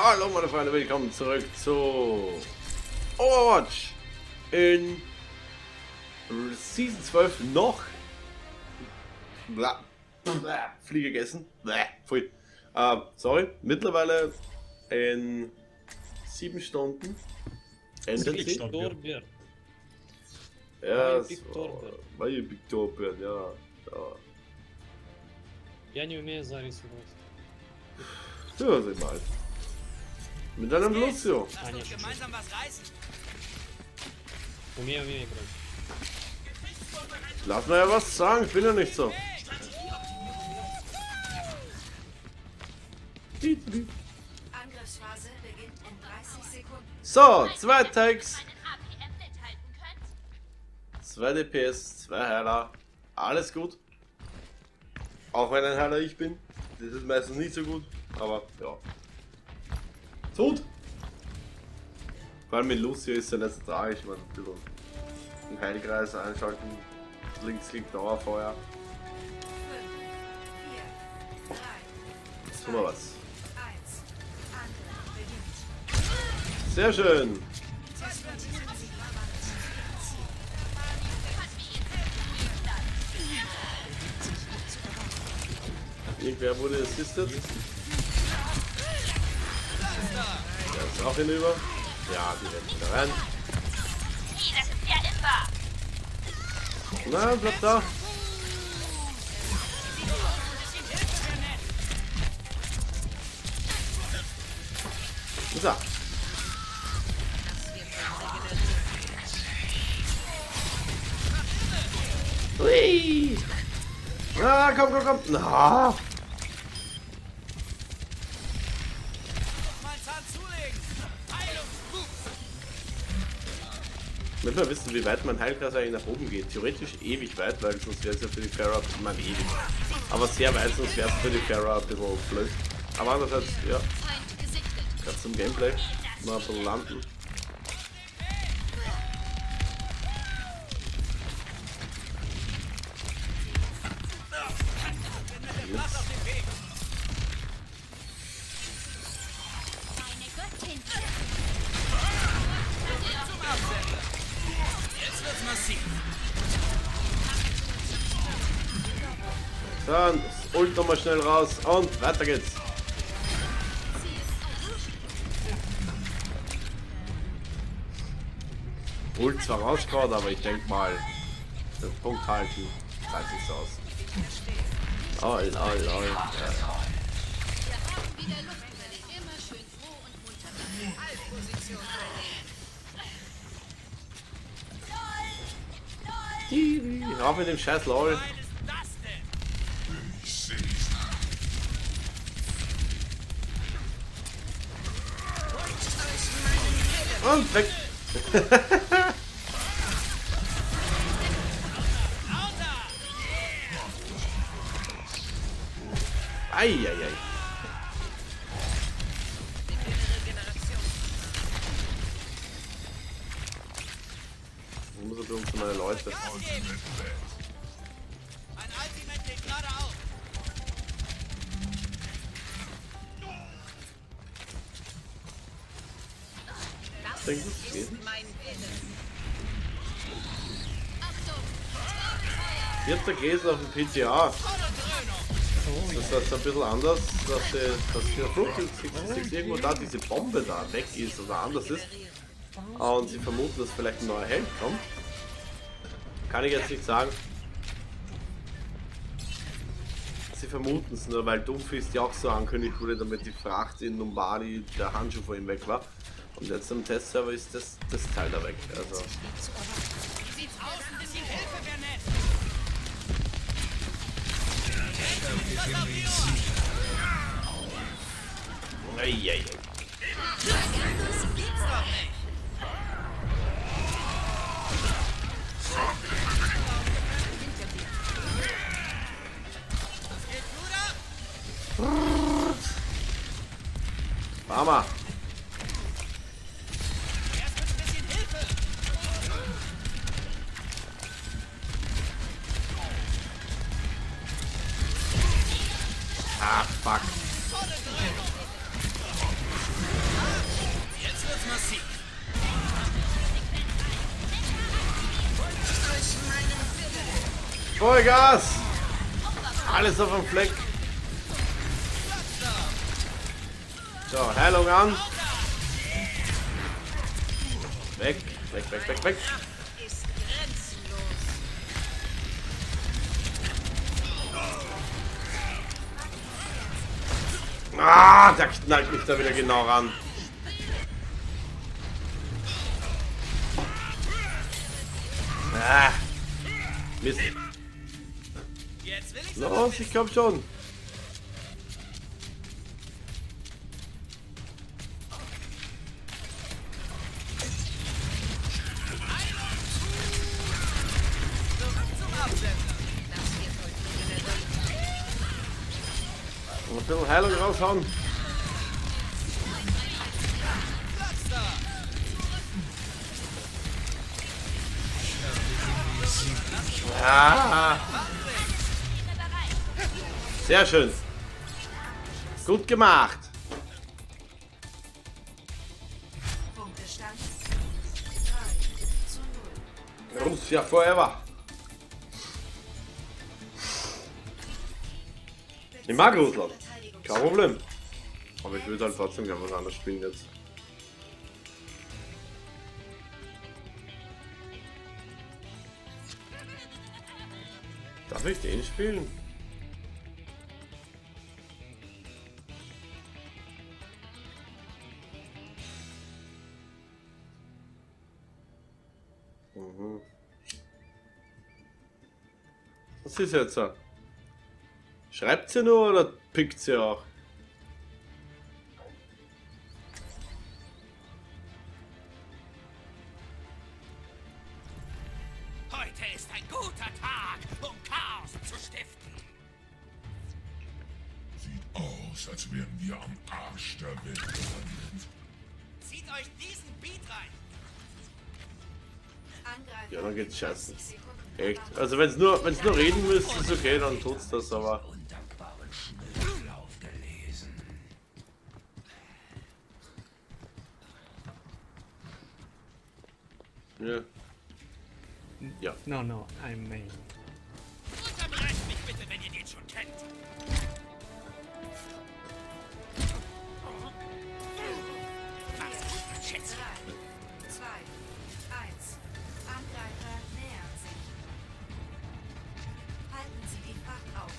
Hallo meine Freunde, willkommen zurück zu Overwatch in Season 12 noch. Bla, bla, Fliege gegessen. Bla, pfui. Sorry, mittlerweile in 7 Stunden. Endlich. Torbjörn. Ja, mein Big Torbjörn, ja. Я не умею зарисовать. Hören Sie mal. Mit deinem Lucio. Lass uns gemeinsam was reißen. Lass mir ja was sagen, ich bin ja nicht so. Angriffsphase beginnt in 30 Sekunden. So, 2 Tags. 2 DPS, 2 Heiler. Alles gut. Auch wenn ein Heiler ich bin. Das ist meistens nicht so gut, aber ja. Tot! Vor allem mit Lucio ist ja nicht so tragisch, man. Den Heilkreis einschalten, links-klick Dauerfeuer. 5, 4, 3, jetzt tun wir was. 1, sehr schön! Irgendwer wurde assisted. Der ist auch hinüber. Ja, die werden wieder rein. Na, bleib da. So. Hui! Na, komm, komm, komm! Na! Ich will mal wissen, wie weit mein Heilkreis eigentlich nach oben geht. Theoretisch ewig weit, weil sonst wäre es ja für die Pharah, ewig. Aber sehr weit, sonst wäre es für die Pharah ein bisschen blöd. Aber andererseits, ja. Gerade zum Gameplay. Mal ein bisschen landen. Dann das Ult nochmal schnell raus und weiter geht's. Ult zwar rausgehauen, aber ich denke mal, den Punkt halten, reicht nichts aus. Oh, lol, lol. Ja. Rauf mit dem scheiß LOL. Und weg! Eieiei! Ich muss jetzt irgendwie meine Leute. Denke, das geht. Vierter Käse auf dem PTA. Das ist ein bisschen anders, dass der Flugzeug irgendwo da diese Bombe da weg ist oder anders ist. Und sie vermuten, dass vielleicht ein neuer Held kommt. Kann ich jetzt nicht sagen. Sie vermuten es nur, weil Dummfist ja auch so angekündigt wurde, damit die Fracht in Lombardi der Handschuh vor ihm weg war. Und jetzt im Testserver ist das Teil da weg. Also. Eieiei. Mama. verdienter Sieg. Vollgas! Alles auf dem Fleck. So, Heilung an. Weg, weg, weg, weg, weg. Ah, der knallt mich da wieder genau ran. Ah, Mist. Los, ich komm schon. Ein bisschen Heilung raushauen. Ja. Sehr schön. Gut gemacht. Russia forever. Ich mag Russland. Kein Problem. Aber ich würde halt trotzdem gerne was anderes spielen jetzt. Darf ich den spielen? Mhm. Was ist jetzt so? Schreibt sie nur oder pickt sie auch? Heute ist ein guter Tag, um Chaos zu stiften. Sieht aus, als wären wir am Arsch der Welt gelandet. Zieht euch diesen Beat rein. Ja, dann geht's scheiße. Echt? Also wenn's nur reden müsst, ist okay, dann tut's das, aber... Ja. Ja. No, no, I mean. Unterbrecht mich bitte, wenn ihr den schon kennt. Mach's gut, mein Schätzchen. 3, 2, 1. Angreifer nähern sich. Halten Sie die Fahrt auf.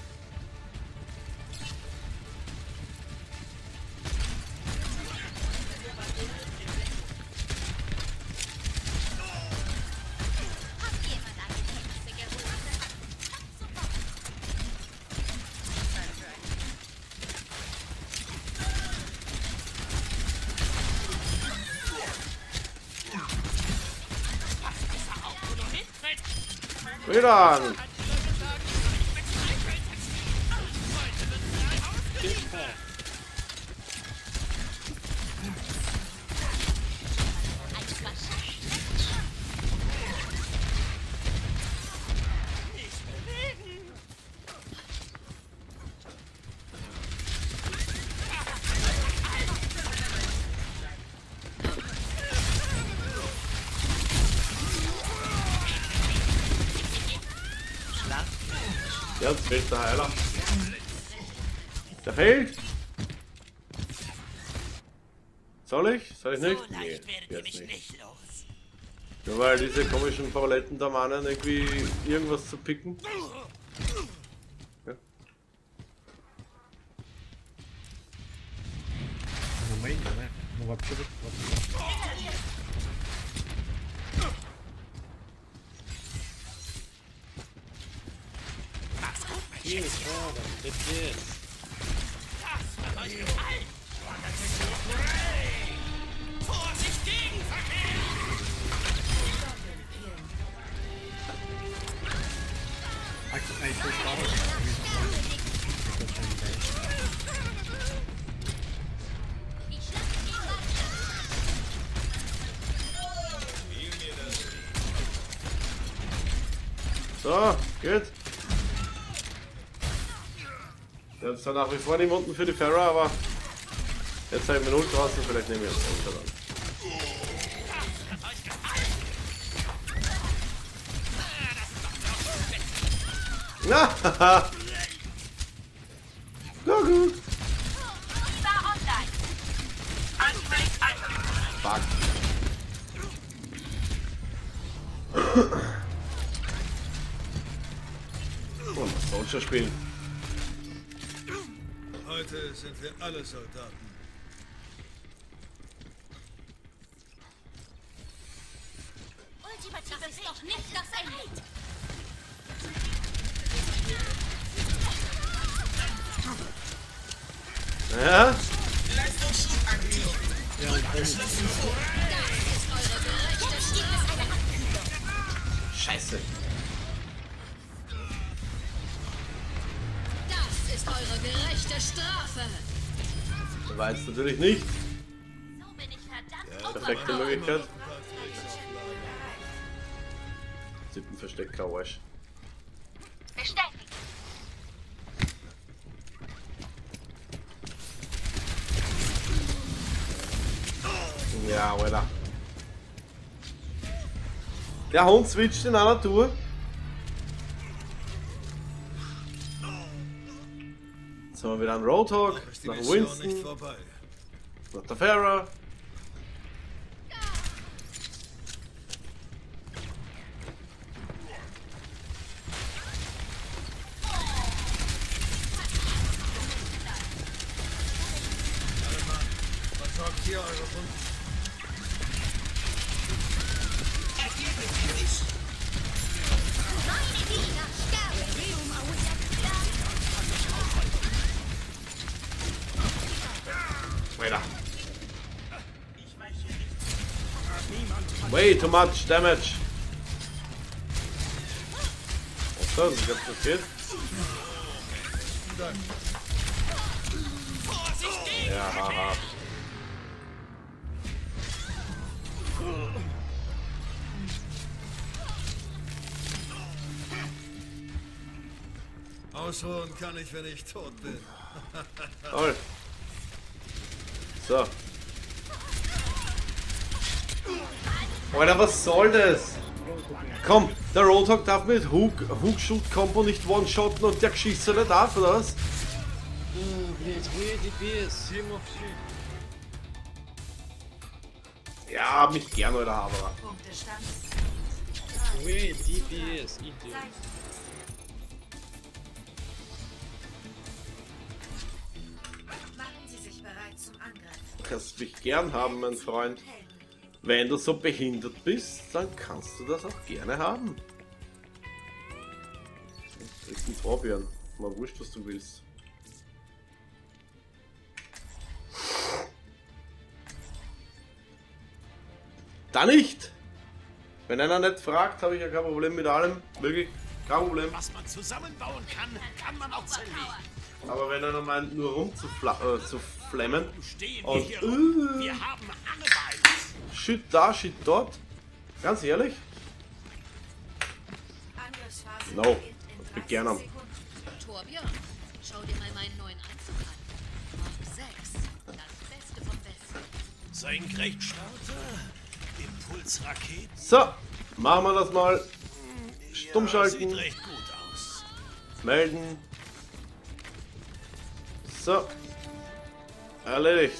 Wieder! Jetzt fehlt der Heiler. Der fehlt. Soll ich? Soll ich nicht? Nee, jetzt nicht. Nur weil diese komischen Paletten der Mannen irgendwie irgendwas zu picken. Ja. Hier ist Pharah, das geht's. Das hat euch gefallen! Das ist so brave! Vorsicht gegen Verkehr! So, gut. Der ist zwar nach wie vor nicht unten für die Pharah, aber jetzt habe ich mir 0 draußen, vielleicht nehmen wir jetzt unter dann. Haha! Guck! Fuck! Oh, mal Soldier spielen. Heute sind wir alle Soldaten. Das ist doch nicht das Ende. Ja? Leistungsschub aktiviert. Ja, Scheiße. Das ist eure gerechte Strafe. Du weißt natürlich nicht. So bin ich verdammt. Perfekte Möglichkeit. Siebten Versteck Kauasch. Bestätigt. Ja, Alter. Der Hund switcht in einer Tour. Jetzt haben wir wieder einen Roadhog, nach Winston, nach der Pharah. Way too much damage. Was soll das? Ich hab's blockiert. Ja, haha. Ausruhen kann ich, wenn ich tot bin. Toll. So. Alter, was soll das? Komm, der Roadhog darf mit Hook-Shoot-Kombo nicht one-shotten und der Geschisser nicht auf, oder was? Ja, mich gern, Alter, Haberer. Machen Sie sich bereit zum Angriff. Kannst mich gern haben, mein Freund. Wenn du so behindert bist, dann kannst du das auch gerne haben. Das ist ein Torbjörn. Mal wurscht, was du willst. Da nicht! Wenn einer nicht fragt, habe ich ja kein Problem mit allem. Wirklich, kein Problem. Was man zusammenbauen kann man auch zerlegen. Aber wenn einer meint, nur rumzuflemmen und wir haben Shit da, Shit dort. Ganz ehrlich? No, das will ich gerne haben. Torbjörn, schau dir mal meinen neuen Anzug an. Mark 6, das Beste vom Besten. Senkrechtstarter, Impulsraketen. So, machen wir das mal. Stummschalten. Sieht recht gut aus. Melden. So. Erledigt.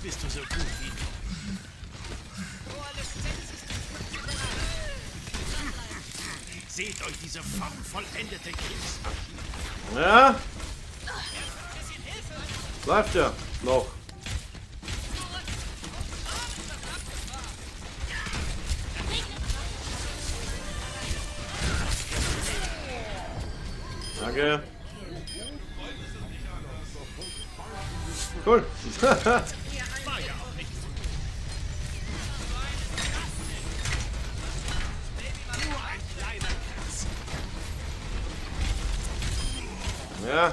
Bist du so gut wie du? Seht euch diese vollendete Kriegsmaschine. Ja. Bleibt ja noch. Danke. Cool. Ja,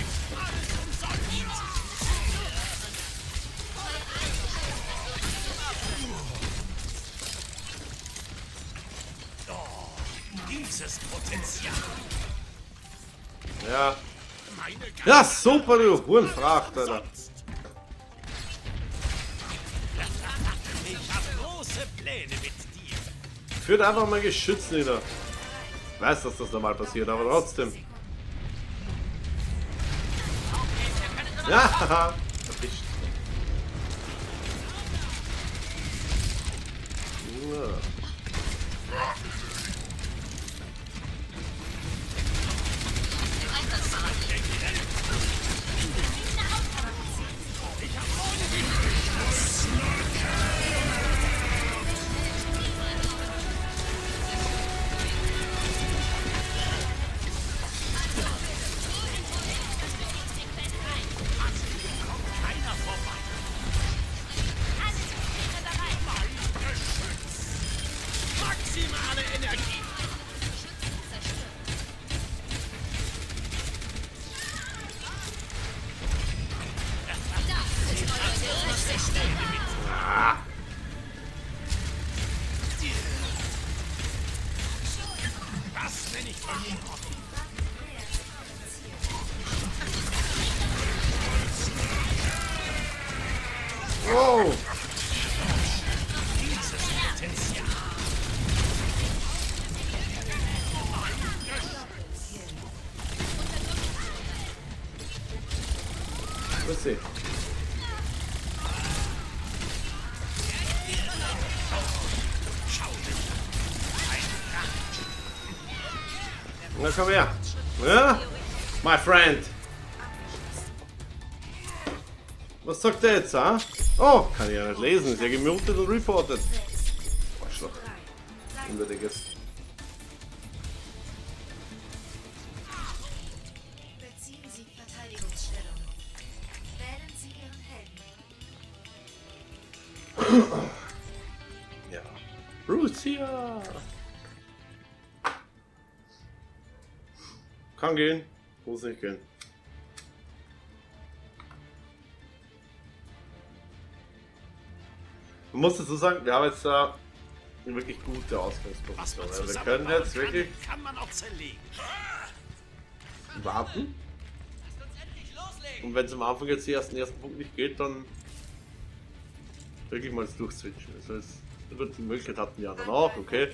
Dieses Potenzial. Ja. Ja, super, du Hurenfracht, Alter. Ich hab große Pläne mit dir. Führt einfach mal Geschütz nieder. Ich weiß, dass das normal passiert, aber trotzdem. Ja, haha, erwischt. Wow! Você. Na, komm her. Ja? My friend. Was sagt der jetzt, ha? Oh, kann ich ja nicht lesen, ist ja gemutet und reportet. Arschloch. Unwürdiges. Beziehen Sie Verteidigungsstellung. Wählen Sie Ihren Helden. Ja. Lucio! Kann gehen, muss nicht gehen. Man muss dazu sagen, wir haben jetzt da eine wirklich gute Ausgangsposition. Also wir können jetzt wirklich warten. Und wenn es am Anfang jetzt den ersten Punkt nicht geht, dann wirklich mal durchswitchen. Das heißt, die Möglichkeit hatten die anderen auch, okay?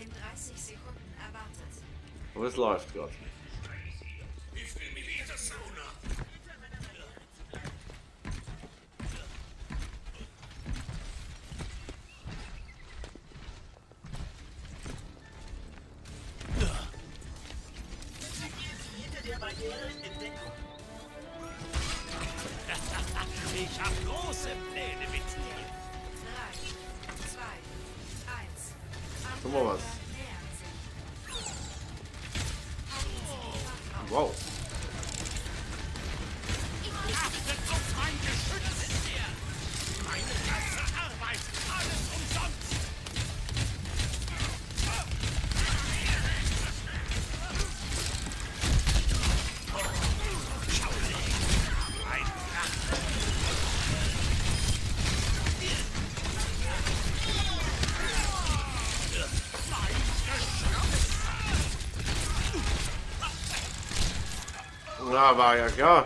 Aber es läuft gerade. Ich habe große Pläne mit dir. 3, 2, 1. Guck mal was. Wow. Achtet auf mein Geschütz ist hier. Meine ganze Arbeit, alles umsonst. Ja, war ja klar.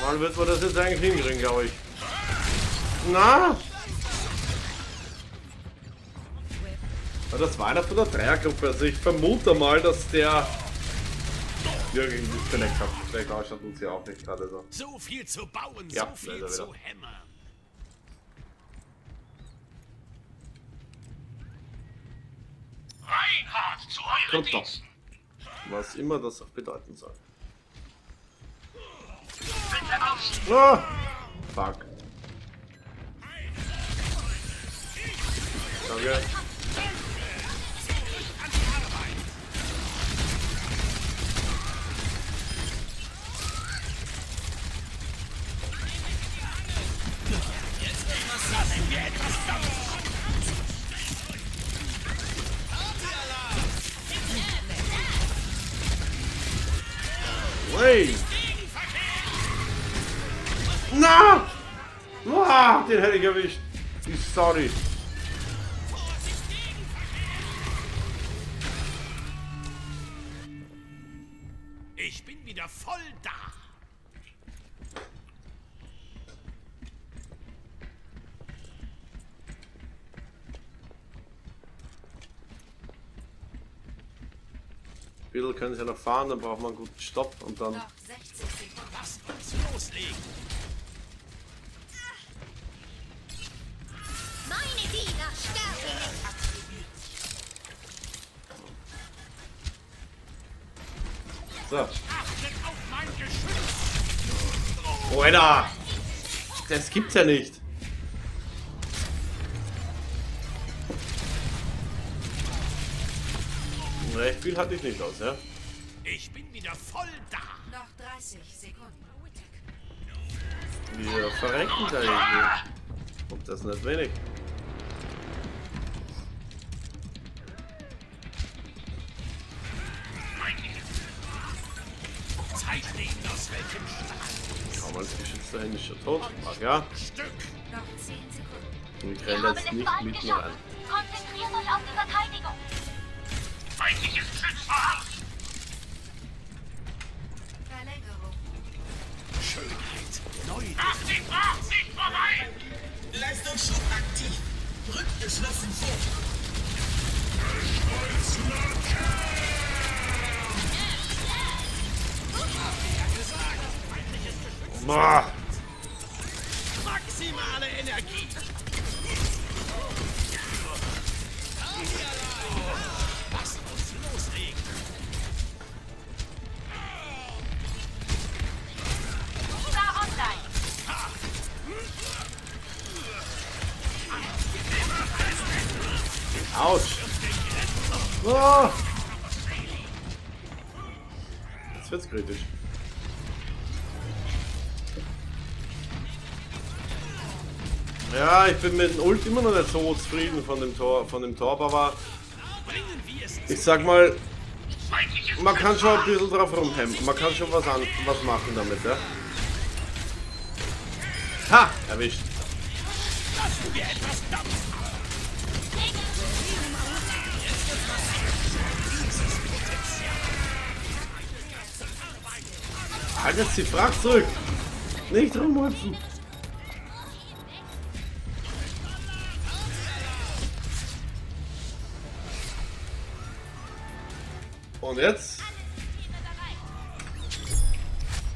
Wann wird man das jetzt eigentlich hinkriegen, glaube ich? Na? Das war einer von der Dreiergruppe, also ich vermute mal, dass der Jürgen nicht geleckt hat. Vielleicht Deutschland tut sie auch nicht gerade so. So viel zu bauen, ja, so viel zu hämmern. Reinhard, zu euren Diensten. Was immer das auch bedeuten soll. Bitte aufstehen. Ah, fuck. Danke. Hey. Na! Ah, den hätte ich erwischt. Ich sorry. Ich bin wieder voll da. Ein bisschen können sie ja noch fahren, dann braucht man einen guten Stopp und dann. Noch 60 Sekunden. Lasst uns loslegen. Meine Diener sterben aktiviert. So. Achtet auf mein Geschütz. Oh, Alter! Das gibt's ja nicht. Recht viel hatte ich nicht aus, ja? Ich bin wieder voll da! Noch 30 Sekunden. Wir verrecken da irgendwie. Und das nicht wenig. Zeig nicht aus welchem Staat. Kaum als Geschützter hin ist schon tot. Ach ja. Stück. Noch 10 Sekunden. Wir rennen jetzt nicht mit mir an. Konzentriert euch auf die Verteidigung. Feindliches Geschütz verhaftet! Verlängerung. Schönheit. Neu. Achtet nicht vorbei! Leistungsschub aktiv. Rückt geschlossen vor. Geschmolzener Kerl! Hab ich ja gesagt! Feindliches Geschütz verhaftet! Maximale Energie! Autsch! Oh. Jetzt wird's kritisch. Ja, ich bin mit dem Ult immer noch nicht so zufrieden von dem Torb, aber ich sag mal, man kann schon ein bisschen drauf rumhemmen. Man kann schon was machen damit, ja? Ha! Erwischt! Lassen wir etwas dampfen! Halt jetzt die Fracht zurück! Nicht rumhüpfen! Und jetzt?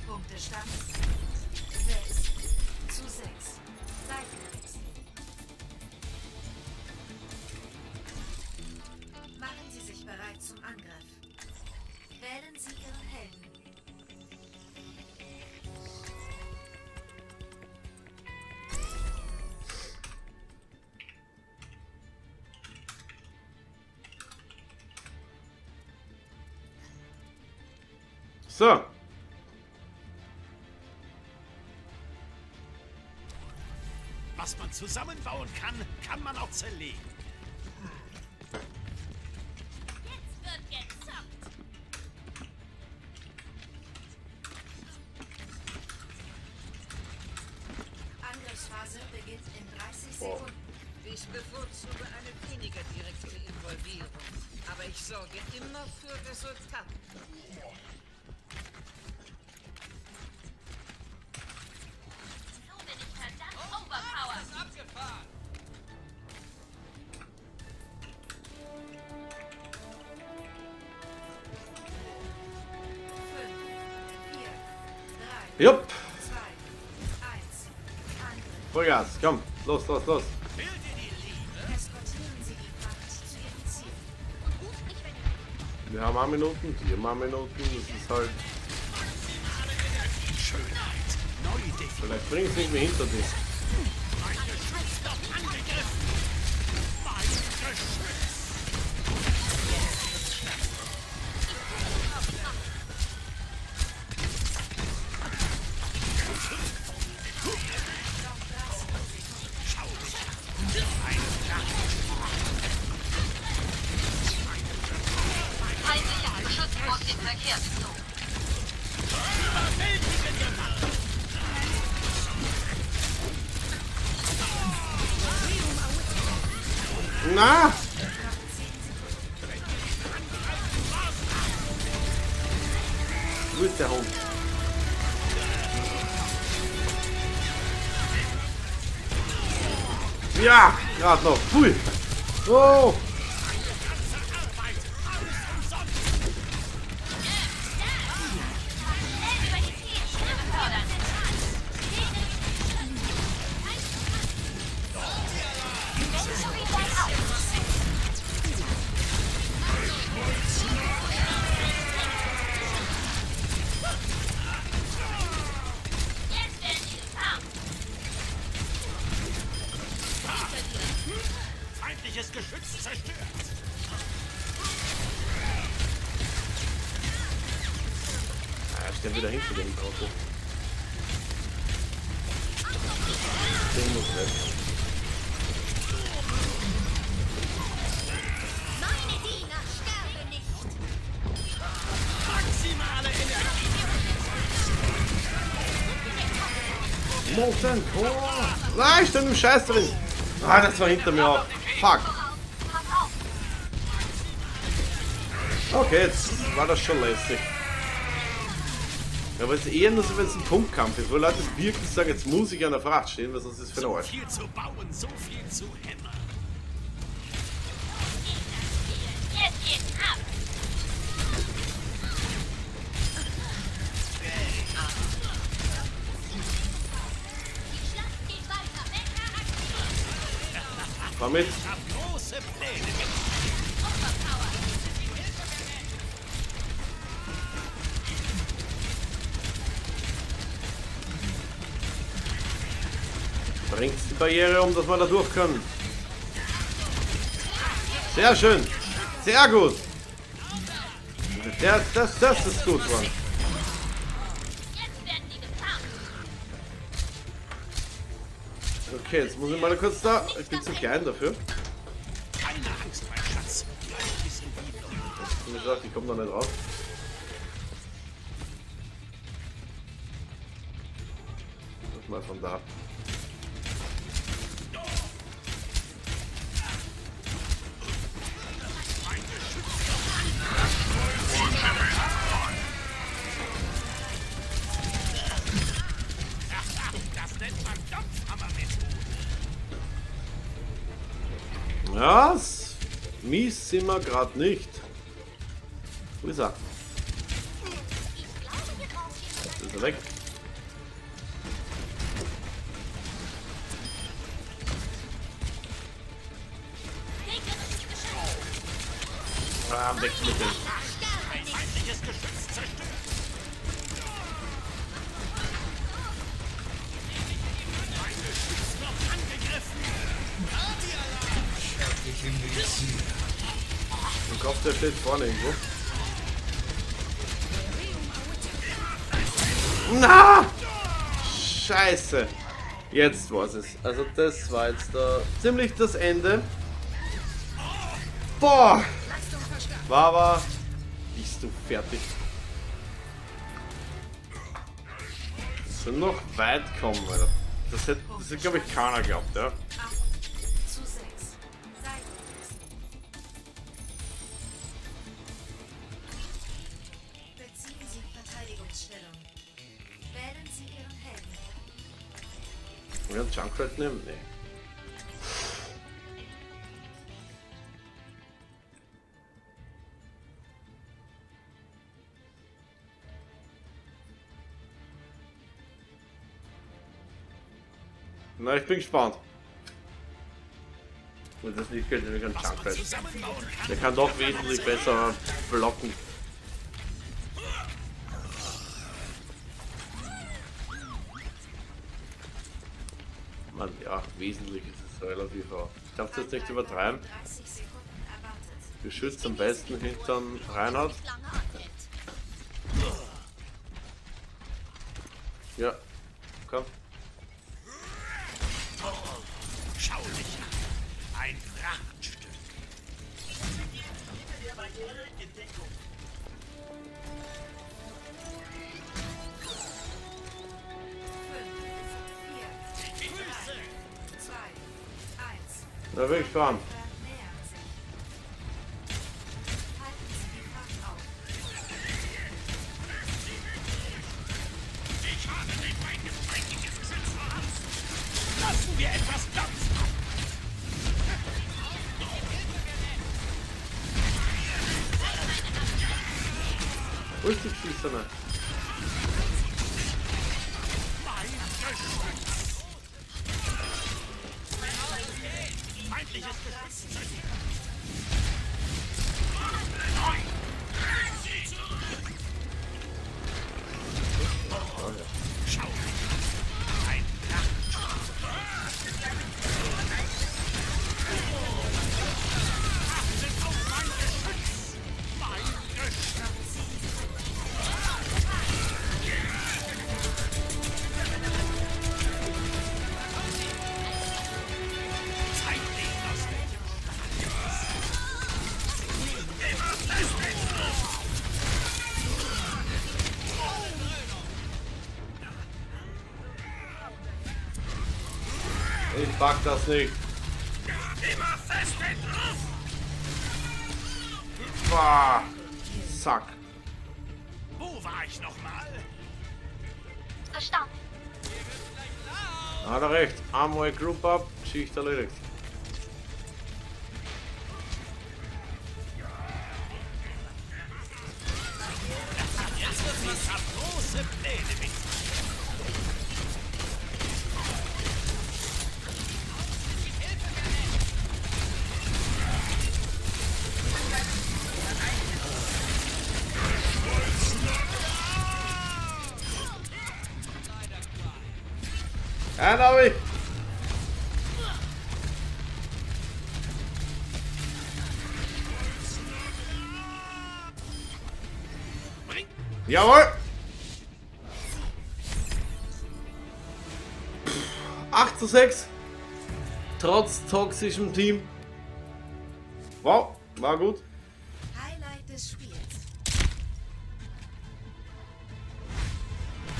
Punktestand 6:6. Seitenwechsel. Machen Sie sich bereit zum Angriff. Wählen Sie Ihren Helden. So. Was man zusammenbauen kann, kann man auch zerlegen. Jetzt wird gezockt. Angriffsphase beginnt in 30 Sekunden. Ich bevorzuge eine weniger direkte Involvierung. Aber ich sorge immer für Resultat. So bin ich verdammt overpowered. Ist das abgefahren? Jupp. 2, 1, Vollgas, komm, los, los, los. Wir haben 8 Minuten, wir haben 8 Minuten, das ist halt... Vielleicht bringe ich es nicht mehr hinter dich. Na! Wo ist der Hund? Ja! Gerade noch! Pfui! Oh! Der wieder hinter dem Auto. Den muss weg. Meine Diener sterben nicht. Maximale Energie. Molten! Oh! Nein, ich bin im Scheiß drin! Ah, das war hinter mir auch. Fuck! Okay, jetzt war das schon lästig. Ja, aber es ist eher nur so, wenn es ein Punktkampf ist, wo Leute wirklich sagen, jetzt muss ich an der Fracht stehen, weil sonst ist es für den Arsch. So viel zu bauen, so viel zu hämmern. Jetzt geht's ab! Die Schlacht geht weiter, Männer aktiv! Komm mit! Ich hab große Pläne mit! Bringt die Barriere um, dass wir da durch können. Sehr schön. Sehr gut. Das ist gut, Mann. Okay, jetzt muss ich mal kurz da... Ich bin zu klein dafür. Keine Angst, mein Schatz. Ich komme da nicht raus. Das mal von da. Was? Mies sind wir gerade nicht. Wo ist er? Jetzt ist er weg. Ah, weg mit dem. Ich hoffe, der steht vorne irgendwo. Na! Scheiße! Jetzt war's es. Also das war jetzt da ziemlich das Ende. Boah! War. Bist du fertig? Das soll noch weit kommen, Alter. Das hätte glaube ich keiner geglaubt, ja? Wollen wir Junkrat nehmen? Nee. Na, ich bin gespannt. Und das nicht könnte nämlich ein Junkrat. Der kann doch wesentlich besser blocken. Mann, ja, wesentlich ist es relativ hart. Ich darf das nicht übertreiben. Geschützt am besten hinterm Reinhard. Ja, komm. Schau dich an. Ein Prachtstück. Da will ich fahren. Ich pack das nicht. Immer fest drauf. Bah, zack. Wo war ich nochmal? Verstanden. Hat er recht. Amway Group Up. Schicht erledigt. Jawohl! 8:6. Trotz toxischem Team. Wow, war gut. Highlight des Spiels.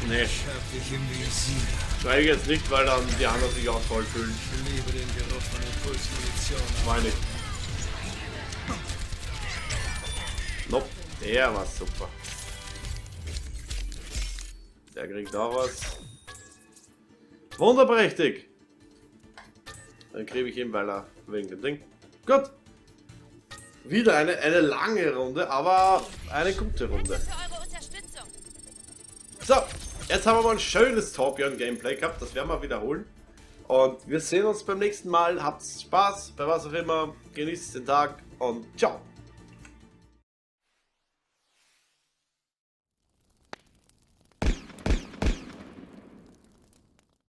Nee. Schreibe ich jetzt nicht, weil dann die anderen sich auch voll fühlen. Ich liebe den Geruch von Impulsmunition. Meine ich. Nope. Der war super. Der kriegt auch was. Wunderprächtig! Dann kriege ich ihn, weil er wegen dem Ding. Gut! Wieder eine lange Runde, aber eine gute Runde. So, jetzt haben wir mal ein schönes Torbjörn-Gameplay gehabt. Das werden wir wiederholen. Und wir sehen uns beim nächsten Mal. Habt Spaß, bei was auch immer. Genießt den Tag und ciao!